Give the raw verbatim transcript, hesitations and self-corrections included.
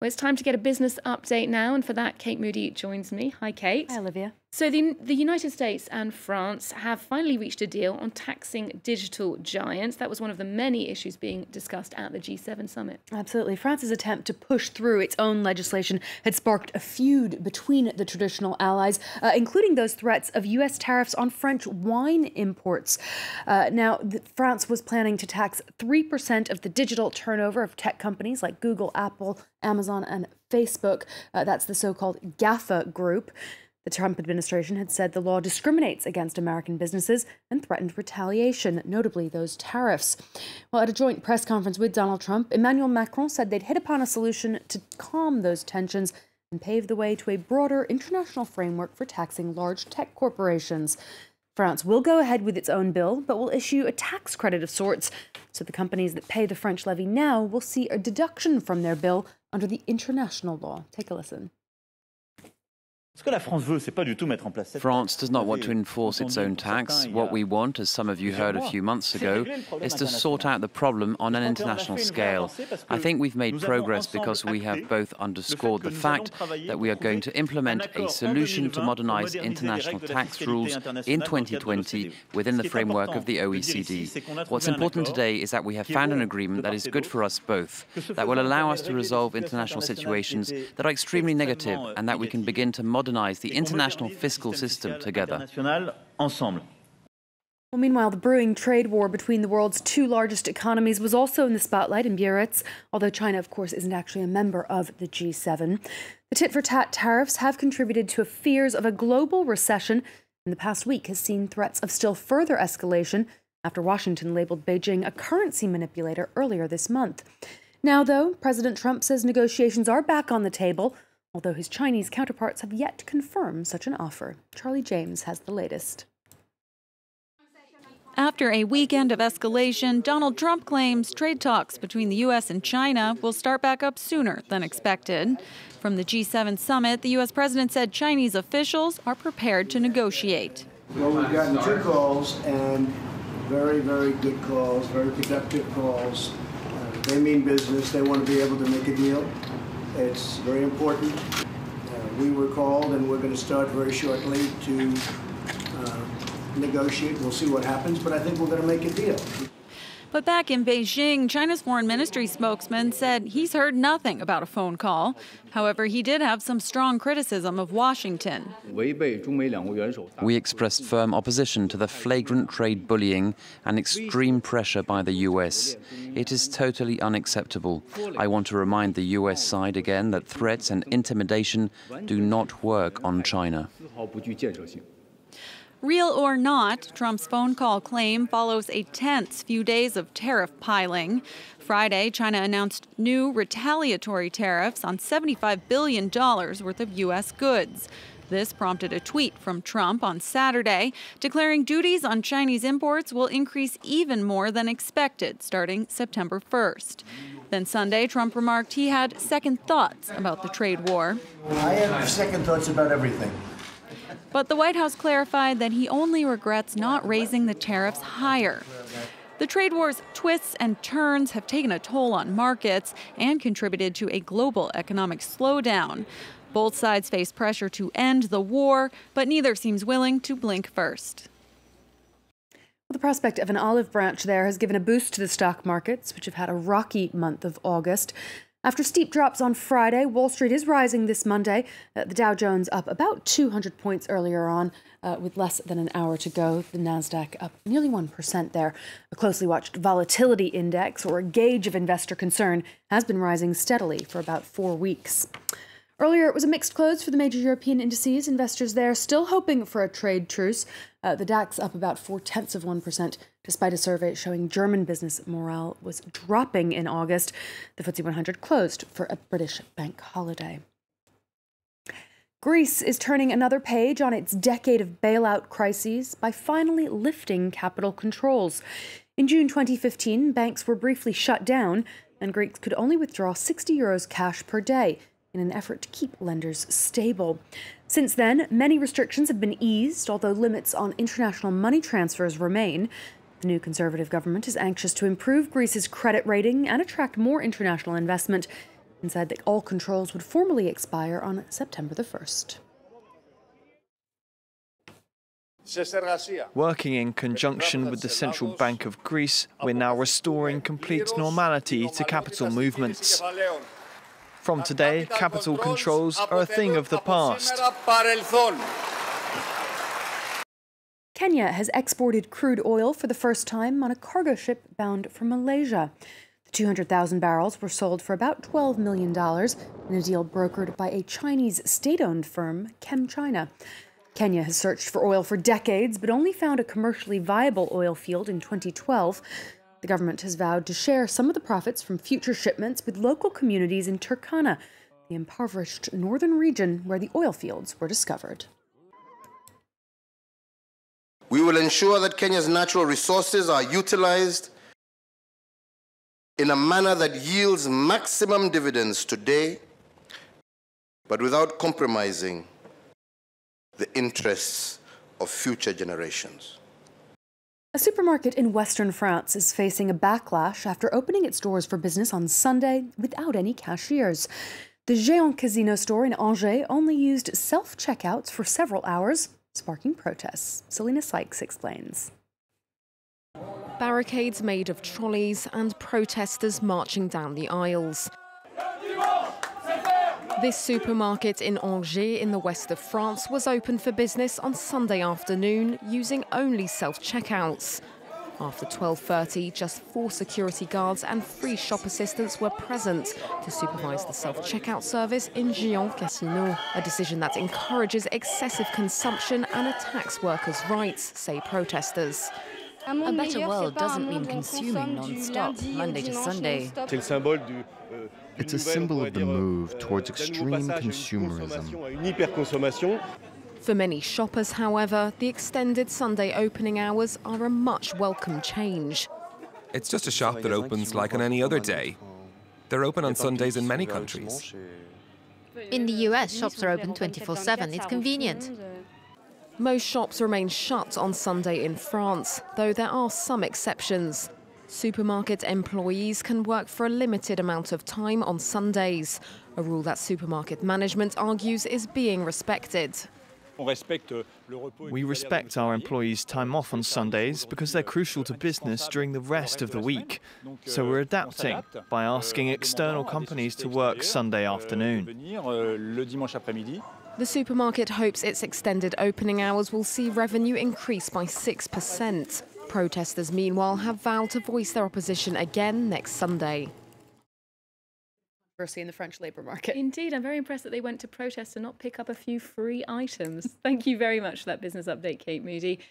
Well, it's time to get a business update now, and for that, Kate Moody joins me. Hi, Kate. Hi, Olivia. So the, the United States and France have finally reached a deal on taxing digital giants. That was one of the many issues being discussed at the G seven summit. Absolutely. France's attempt to push through its own legislation had sparked a feud between the traditional allies, uh, including those threats of U S tariffs on French wine imports. Uh, now, the, France was planning to tax three percent of the digital turnover of tech companies like Google, Apple, Amazon and Facebook. Uh, that's the so-called GAFA group. The Trump administration had said the law discriminates against American businesses and threatened retaliation, notably those tariffs. Well, at a joint press conference with Donald Trump, Emmanuel Macron said they'd hit upon a solution to calm those tensions and pave the way to a broader international framework for taxing large tech corporations. France will go ahead with its own bill, but will issue a tax credit of sorts, so the companies that pay the French levy now will see a deduction from their bill under the international law. Take a listen. France does not want to enforce its own tax. What we want, as some of you heard a few months ago, is to sort out the problem on an international scale. I think we've made progress because we have both underscored the fact that we are going to implement a solution to modernize international tax rules in twenty twenty within the framework of the O E C D. What's important today is that we have found an agreement that is good for us both, that will allow us to resolve international situations that are extremely negative, and that we can begin to modernize modernize the international fiscal system together. Well, meanwhile, the brewing trade war between the world's two largest economies was also in the spotlight in Biarritz, although China, of course, isn't actually a member of the G seven. The tit-for-tat tariffs have contributed to fears of a global recession, and the past week has seen threats of still further escalation after Washington labeled Beijing a currency manipulator earlier this month. Now, though, President Trump says negotiations are back on the table, although his Chinese counterparts have yet to confirm such an offer. Charlie James has the latest. After a weekend of escalation, Donald Trump claims trade talks between the U S and China will start back up sooner than expected. From the G seven summit, the U S president said Chinese officials are prepared to negotiate. Well, we've gotten two calls, and very, very good calls, very productive calls. Uh, they mean business. They want to be able to make a deal. It's very important. Uh, we were called, and we're going to start very shortly to uh, negotiate. We'll see what happens, but I think we're going to make a deal. But back in Beijing, China's foreign ministry spokesman said he's heard nothing about a phone call. However, he did have some strong criticism of Washington. We expressed firm opposition to the flagrant trade bullying and extreme pressure by the U S. It is totally unacceptable. I want to remind the U S side again that threats and intimidation do not work on China. Real or not, Trump's phone call claim follows a tense few days of tariff piling. Friday, China announced new retaliatory tariffs on seventy-five billion dollars worth of U S goods. This prompted a tweet from Trump on Saturday, declaring duties on Chinese imports will increase even more than expected starting September first. Then Sunday, Trump remarked he had second thoughts about the trade war. I have second thoughts about everything. But the White House clarified that he only regrets not raising the tariffs higher. The trade war's twists and turns have taken a toll on markets and contributed to a global economic slowdown. Both sides face pressure to end the war, but neither seems willing to blink first. Well, the prospect of an olive branch there has given a boost to the stock markets, which have had a rocky month of August. After steep drops on Friday, Wall Street is rising this Monday. Uh, the Dow Jones up about two hundred points earlier on, uh, with less than an hour to go. The NASDAQ up nearly one percent there. A closely watched volatility index, or a gauge of investor concern, has been rising steadily for about four weeks. Earlier, it was a mixed close for the major European indices. Investors there still hoping for a trade truce. Uh, the DAX up about four-tenths of one percent, despite a survey showing German business morale was dropping in August. The F T S E one hundred closed for a British bank holiday. Greece is turning another page on its decade of bailout crises by finally lifting capital controls. In June twenty fifteen, banks were briefly shut down, and Greeks could only withdraw sixty euros cash per day in an effort to keep lenders stable. Since then, many restrictions have been eased, although limits on international money transfers remain. The new conservative government is anxious to improve Greece's credit rating and attract more international investment, and said that all controls would formally expire on September the first. Working in conjunction with the Central Bank of Greece, we're now restoring complete normality to capital movements. From today, capital controls are a thing of the past. Kenya has exported crude oil for the first time on a cargo ship bound for Malaysia. The two hundred thousand barrels were sold for about twelve million dollars in a deal brokered by a Chinese state-owned firm, ChemChina. Kenya has searched for oil for decades, but only found a commercially viable oil field in twenty twelve. The government has vowed to share some of the profits from future shipments with local communities in Turkana, the impoverished northern region where the oil fields were discovered. We will ensure that Kenya's natural resources are utilized in a manner that yields maximum dividends today, but without compromising the interests of future generations. A supermarket in western France is facing a backlash after opening its doors for business on Sunday without any cashiers. The Géant Casino store in Angers only used self-checkouts for several hours, sparking protests. Selina Sykes explains. Barricades made of trolleys and protesters marching down the aisles. This supermarket in Angers in the west of France was open for business on Sunday afternoon using only self-checkouts. After twelve thirty, just four security guards and three shop assistants were present to supervise the self-checkout service in Géant Casino, a decision that encourages excessive consumption and attacks workers' rights, say protesters. A better world doesn't mean consuming non-stop, Monday to Sunday. It's a symbol of the move towards extreme consumerism. For many shoppers, however, the extended Sunday opening hours are a much welcome change. It's just a shop that opens like on any other day. They're open on Sundays in many countries. In the U S, shops are open twenty-four seven. It's convenient. Most shops remain shut on Sunday in France, though there are some exceptions. Supermarket employees can work for a limited amount of time on Sundays, a rule that supermarket management argues is being respected. We respect our employees' time off on Sundays because they're crucial to business during the rest of the week. So we're adapting by asking external companies to work Sunday afternoon. The supermarket hopes its extended opening hours will see revenue increase by six percent. Protesters, meanwhile, have vowed to voice their opposition again next Sunday. In the French labour market. Indeed, I'm very impressed that they went to protest and not pick up a few free items. Thank you very much for that business update, Kate Moody.